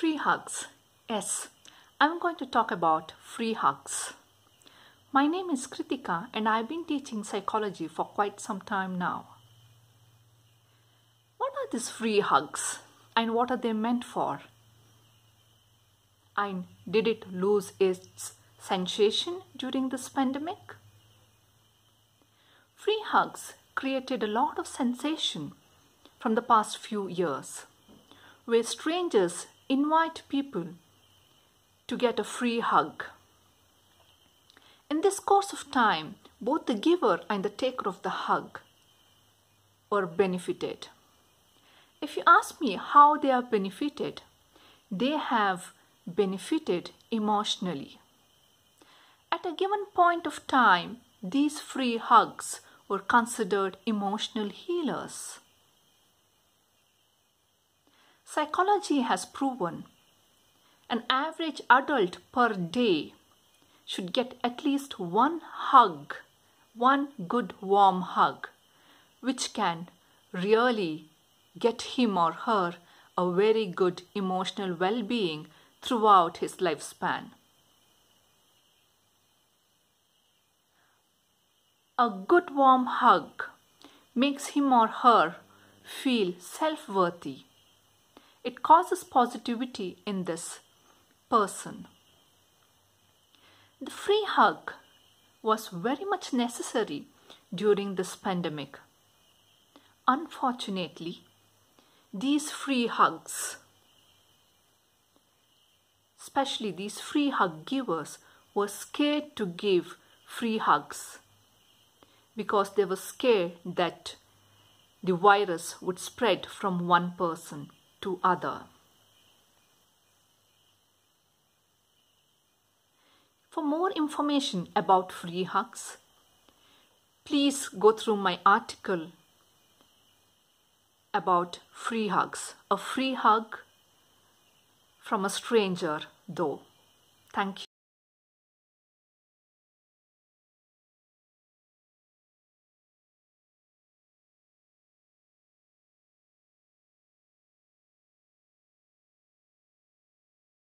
Free hugs. Yes, I'm going to talk about free hugs. My name is Kritika and I've been teaching psychology for quite some time now. What are these free hugs and what are they meant for? And did it lose its sensation during this pandemic? Free hugs created a lot of sensation from the past few years, where strangers invite people to get a free hug. In this course of time, both the giver and the taker of the hug were benefited. If you ask me how they are benefited, they have benefited emotionally. At a given point of time, these free hugs were considered emotional healers. Psychology has proven an average adult per day should get at least one hug, one good warm hug, which can really get him or her a very good emotional well-being throughout his lifespan. A good warm hug makes him or her feel self-worthy. It causes positivity in this person. The free hug was very much necessary during this pandemic. Unfortunately, these free hugs, especially these free hug givers, were scared to give free hugs, because they were scared that the virus would spread from one person to other. For more information about free hugs, please go through my article about free hugs. A free hug from a stranger, though. Thank you.